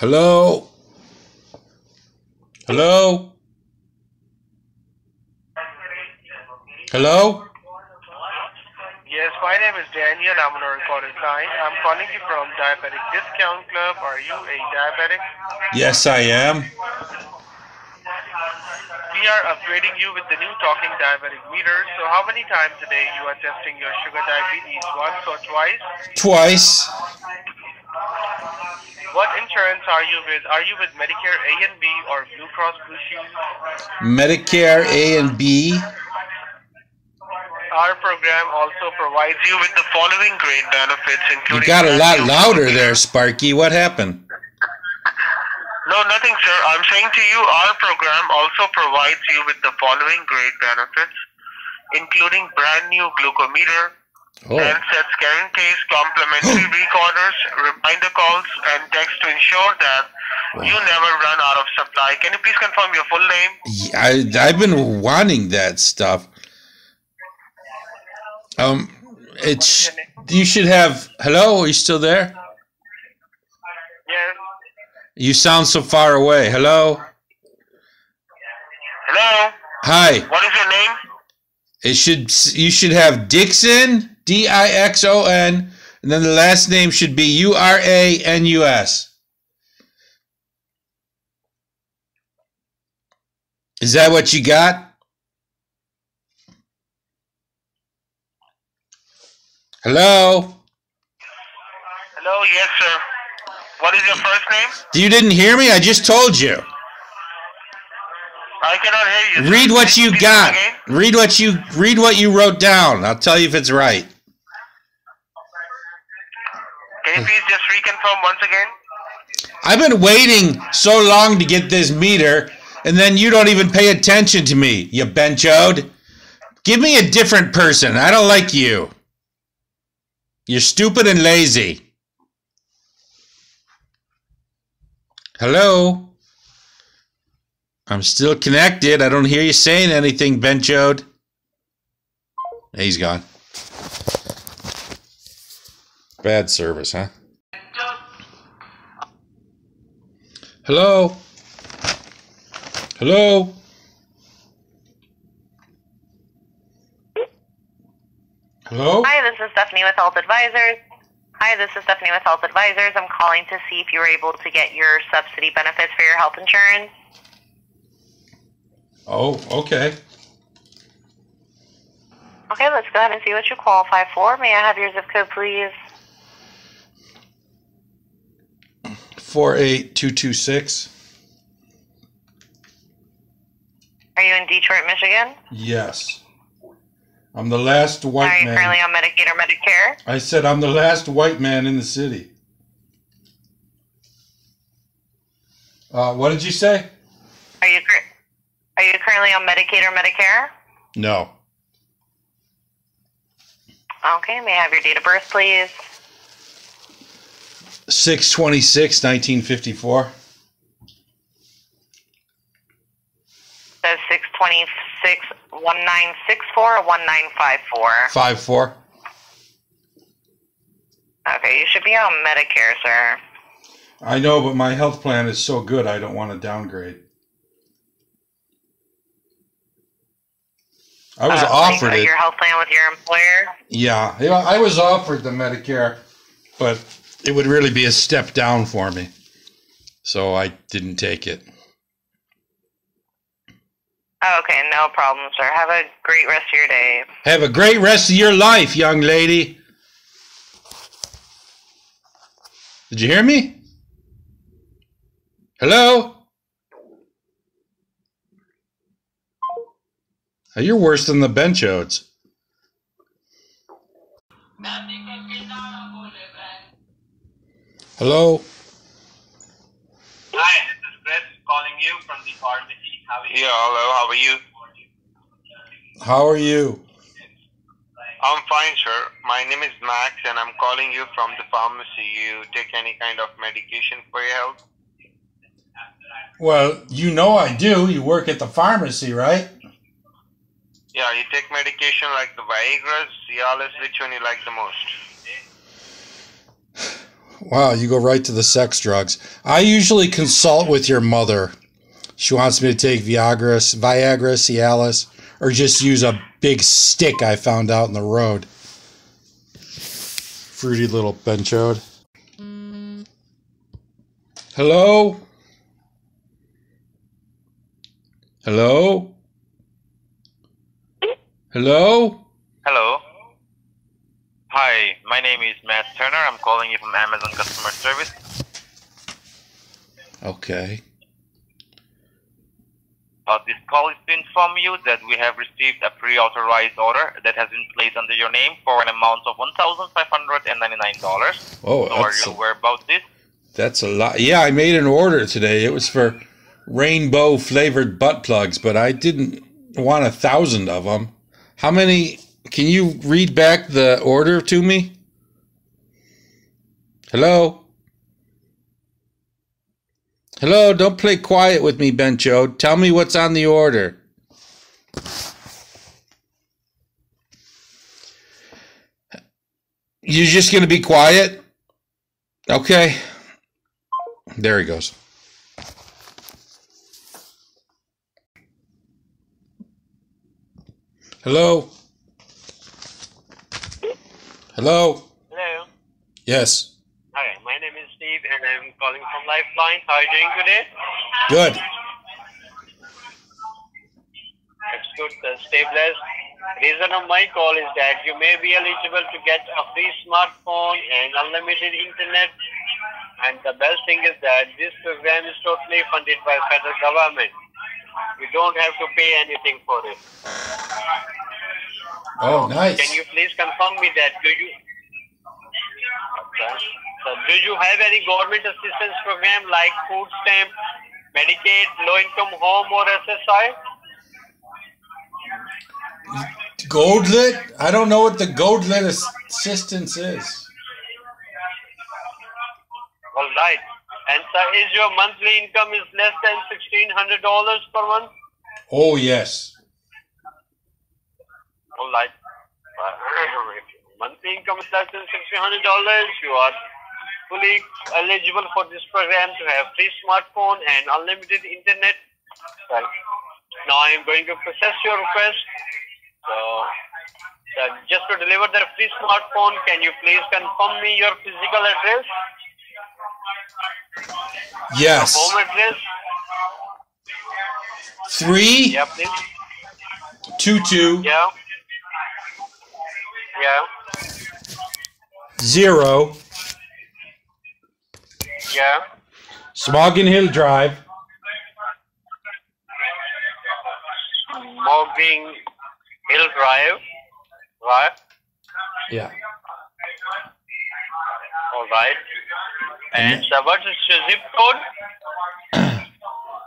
Hello? Hello? Hello? Yes, my name is Daniel. I'm on a recorded line. I'm calling you from Diabetic Discount Club. Are you a diabetic? Yes, I am. We are upgrading you with the new Talking Diabetic Meter. So how many times a day you are testing your sugar diabetes? Once or twice? Twice. What insurance are you with? Are you with Medicare A and B or Blue Cross Blue Shield? Medicare A and B. Our program also provides you with the following great benefits, including... You got a lot louder there, Sparky. What happened? No, nothing, sir. I'm saying to you, our program also provides you with the following great benefits, including brand new glucometer, brand sets, guarantees, complimentary recorders, reminder calls, and text to ensure that you never run out of supply. Can you please confirm your full name? Yeah, I've been wanting that stuff. It's... You should have... Hello? Are you still there? Yes. You sound so far away. Hello? Hello? Hi. What is your name? It should... You should have Dixon, D-I-X-O-N, and then the last name should be U-R-A-N-U-S. Is that what you got? Hello? Hello, yes, sir. What is your first name? You didn't hear me? I just told you. I cannot hear you. Read what you got. Read what you wrote down. I'll tell you if it's right. Can you please just reconfirm once again? I've been waiting so long to get this meter, and then you don't even pay attention to me, you benchode. Give me a different person. I don't like you. You're stupid and lazy. Hello? I'm still connected. I don't hear you saying anything, benchode. He's gone. Bad service, huh? Hello? Hello? Hello? Hi, this is Stephanie with Health Advisors. Hi, this is Stephanie with Health Advisors. I'm calling to see if you were able to get your subsidy benefits for your health insurance. Oh, okay. Okay, let's go ahead and see what you qualify for. May I have your zip code, please? 48226. Are you in Detroit, Michigan? Yes. I'm the last white man. Are you currently on Medicaid or Medicare? I said I'm the last white man in the city. What did you say? Are you currently on Medicaid or Medicare? No. Okay, may I have your date of birth, please? 6/26/1954. Says 6/26. 1964 or 1954? 54. Okay, you should be on Medicare, sir. I know, but my health plan is so good, I don't want to downgrade. I was offered it. Your health plan with your employer? Yeah, I was offered the Medicare, but it would really be a step down for me, so I didn't take it. Okay, no problem, sir. Have a great rest of your day. Have a great rest of your life, young lady. Did you hear me? Hello? Oh, you're worse than the benchodes. Hello? Hi, this is Chris calling you from the pharmacy. Yeah, hello, how are you? How are you? I'm fine, sir. My name is Max, and I'm calling you from the pharmacy. You take any kind of medication for your health? Well, you know I do. You work at the pharmacy, right? Yeah, you take medication like the Viagra, Cialis. Which one you like the most? Wow, you go right to the sex drugs. I usually consult with your mother. She wants me to take Viagra, Cialis, or just use a big stick I found out in the road. Fruity little benchode. Hello? Hello? Hello? Hello. Hi, my name is Matt Turner. I'm calling you from Amazon Customer Service. Okay. This call is to inform you that we have received a pre-authorized order that has been placed under your name for an amount of $1,599. Oh, so are you aware about this? That's a lot. Yeah, I made an order today. It was for rainbow-flavored butt plugs, but I didn't want 1,000 of them. How many... Can you read back the order to me? Hello? Hello, don't play quiet with me, Bencho. Tell me what's on the order. You're just going to be quiet? Okay. There he goes. Hello? Hello? Hello? Yes. Hi, my name is Steve and I'm calling from Lifeline. How are you doing today? Good. That's good. Stay blessed. Reason of my call is that you may be eligible to get a free smartphone and unlimited internet. And the best thing is that this program is totally funded by federal government. You don't have to pay anything for it. Oh, nice. Can you please confirm me that do you have any government assistance program like food stamp, Medicaid, low-income home, or SSI? Goldlet? I don't know what the Goldlet assistance is. All right. And sir, is your monthly income is less than $1,600 per month? Oh, yes. All right. Monthly income is less than $1,600. You are fully eligible for this program to have free smartphone and unlimited internet. Right. Now I am going to process your request. So just to deliver the free smartphone, can you please confirm me your physical address? Yes. Your home address. 3. Yeah, please. 22. Yeah. Yeah. 0. Yeah. Smoggin Hill Drive. Smoggin Hill Drive. Right? Yeah. All right. And so what is your zip code?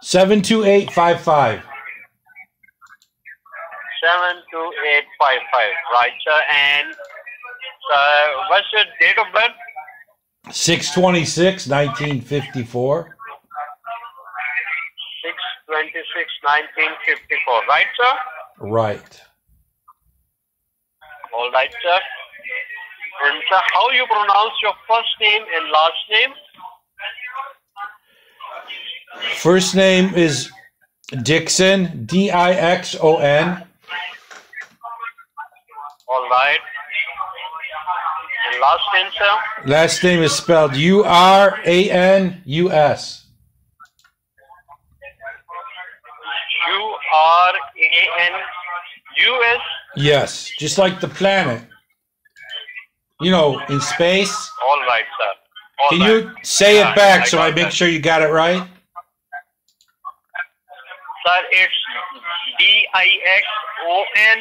72855. 72855, right, sir. And what's your date of birth? 6/26/1954. 6/26/1954, right, sir? Right. All right, sir. And sir, how you pronounce your first name and last name? First name is Dixon, D-I-X-O-N. All right. And last name, sir? Last name is spelled U-R-A-N-U-S. U-R-A-N-U-S? Yes, just like the planet. You know, in space. All right, sir. All Can right. you say it back so I make sure you got it right? Sir, it's D-I-X-O-N.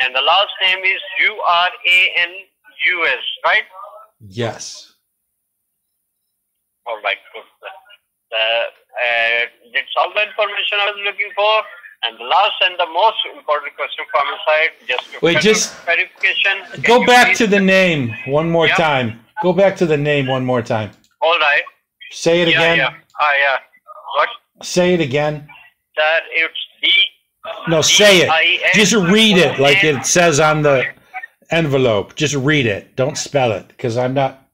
And the last name is U-R-A-N-U-S, right? Yes. All right, good. That's all the information I was looking for. And the last and the most important question from my side, just to verification. Go back to the name one more time. Go back to the name one more time. All right. Say it again. Yeah. Yeah. What? Say it again. Sir, it's D. No, say it. Just read it like it says on the envelope. Just read it. Don't spell it, because I'm not.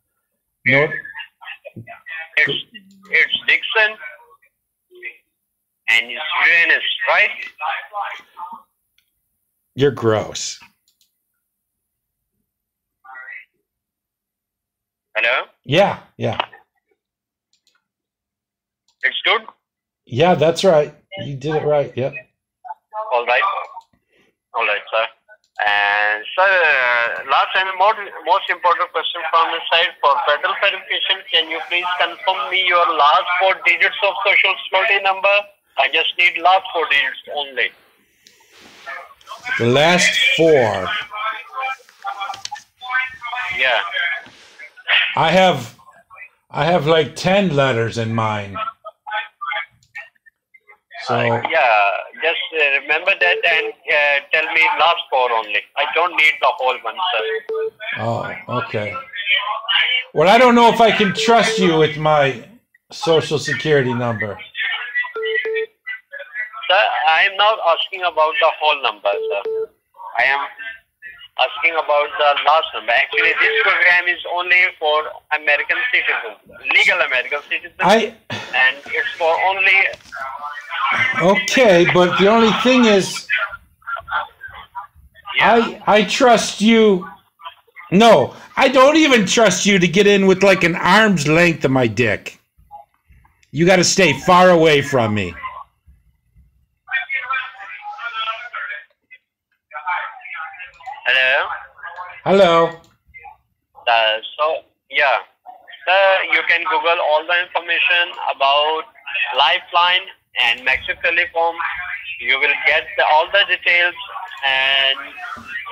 No, It's Dixon and it's Renus, right? You're gross. Hello? Yeah, yeah. It's good? Yeah, that's right. You did it right, yep. All right. All right, sir. And so, last and most important question from the side for federal verification, can you please confirm me your last 4 digits of social security number? I just need last 4 digits only. The last 4. Yeah. I have like 10 letters in mine. So yeah, just remember that and tell me last 4 only. I don't need the whole one, sir. Oh, okay. Well, I don't know if I can trust you with my social security number. Sir, I am not asking about the whole number, sir. I am asking about the last number. Actually, this program is only for American citizens, legal American citizens, and it's for only... Okay, but the only thing is, yeah. I trust you. No, I don't even trust you to get in with like an arm's length of my dick. You got to stay far away from me. Hello? Hello. Yeah. You can Google all the information about Lifeline and Mexico Telecom. You will get all the details and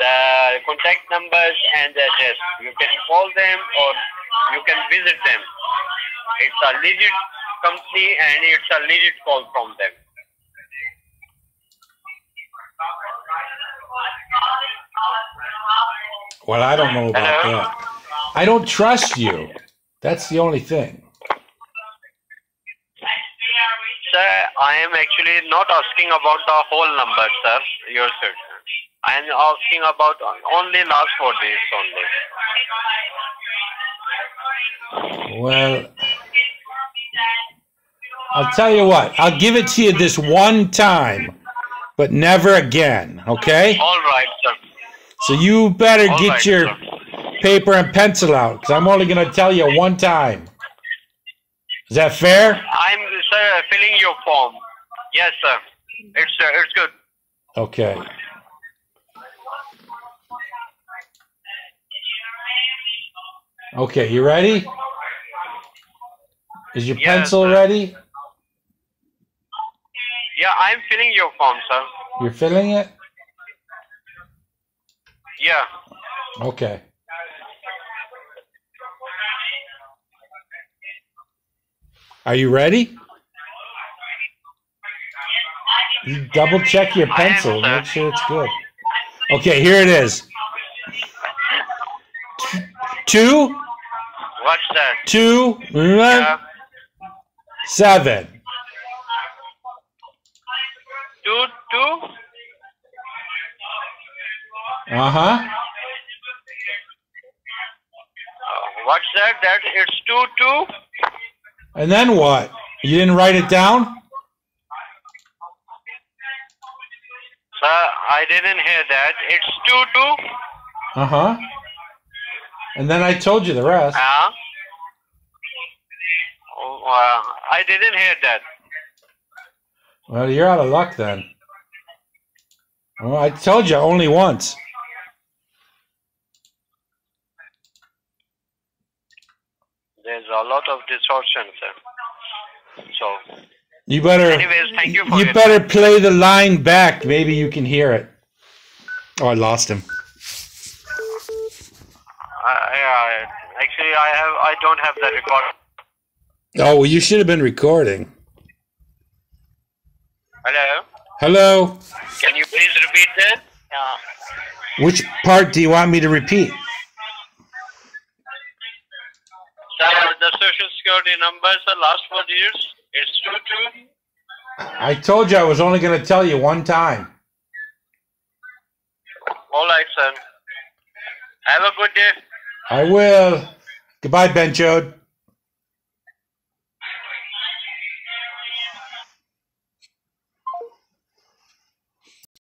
the contact numbers and the address. You can call them or you can visit them. It's a legit company and it's a legit call from them. Well, I don't know about that. I don't trust you. That's the only thing. Sir, I am actually not asking about the whole number, sir. Your sir. I am asking about only last 4 days only. Well, I'll tell you what. I'll give it to you this one time, but never again. Okay? All right, sir. So you better get your paper and pencil out, because I'm only going to tell you one time. Is that fair? I'm, sir, filling your form. Yes, sir. It's good. Okay. Okay, you ready? Is your pencil ready? Yeah, I'm filling your form, sir. You're filling it? Yeah. Okay. Are you ready? You double check your pencil. Make sure it's good. Okay, here it is. 2. What's that? 2 1 7. 2 2. What's that? That it's 2 2. And then what? You didn't write it down? Sir, I didn't hear that. It's 2 2. And then I told you the rest. I didn't hear that. Well, you're out of luck then. Well, I told you only once. There's a lot of distortion, sir. So, you better. Anyways, thank you for. You better play the line back. Maybe you can hear it. Oh, I lost him. Actually, I don't have the recording. Oh well, you should have been recording. Hello. Hello. Can you please repeat that? Yeah. Which part do you want me to repeat? The social security numbers, the last 4 digits, it's 2 2. I told you I was only going to tell you one time. All right, sir. Have a good day. I will. Goodbye, Benjode.